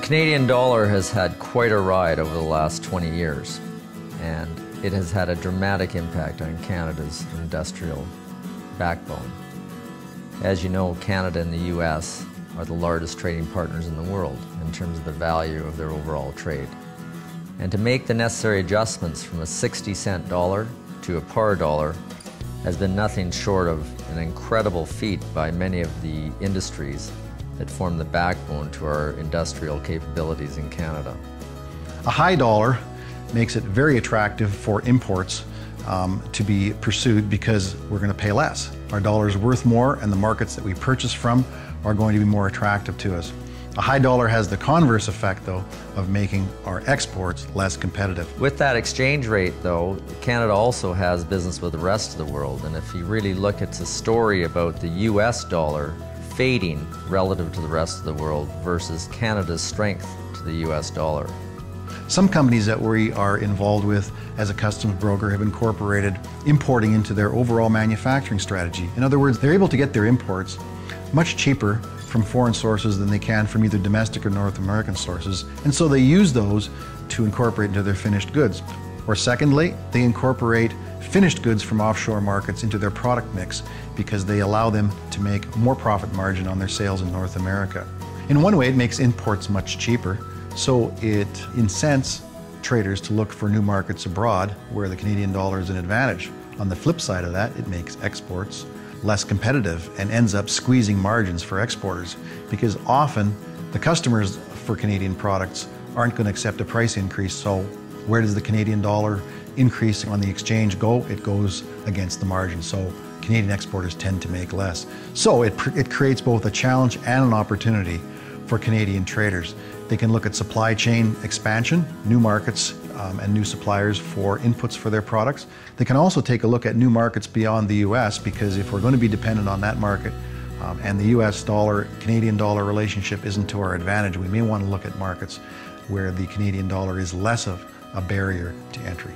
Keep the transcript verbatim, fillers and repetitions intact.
The Canadian dollar has had quite a ride over the last twenty years, and it has had a dramatic impact on Canada's industrial backbone. As you know, Canada and the U S are the largest trading partners in the world in terms of the value of their overall trade. And to make the necessary adjustments from a sixty cent dollar to a par dollar has been nothing short of an incredible feat by many of the industries that form the backbone to our industrial capabilities in Canada. A high dollar makes it very attractive for imports um, to be pursued because we're going to pay less. Our dollar is worth more, and the markets that we purchase from are going to be more attractive to us. A high dollar has the converse effect, though, of making our exports less competitive. With that exchange rate, though, Canada also has business with the rest of the world, and if you really look at the story about the U S dollar fading relative to the rest of the world versus Canada's strength to the U S dollar. Some companies that we are involved with as a customs broker have incorporated importing into their overall manufacturing strategy. In other words, they're able to get their imports much cheaper from foreign sources than they can from either domestic or North American sources, and so they use those to incorporate into their finished goods. Or secondly, they incorporate finished goods from offshore markets into their product mix because they allow them to make more profit margin on their sales in North America. In one way, it makes imports much cheaper, so it incents traders to look for new markets abroad where the Canadian dollar is an advantage. On the flip side of that, it makes exports less competitive and ends up squeezing margins for exporters because often the customers for Canadian products aren't going to accept a price increase. So where does the Canadian dollar increase on the exchange go? It goes against the margin. So Canadian exporters tend to make less. So it, it creates both a challenge and an opportunity for Canadian traders. They can look at supply chain expansion, new markets um, and new suppliers for inputs for their products. They can also take a look at new markets beyond the U S because if we're going to be dependent on that market um, and the U S dollar, Canadian dollar relationship isn't to our advantage, we may want to look at markets where the Canadian dollar is less of a barrier to entry.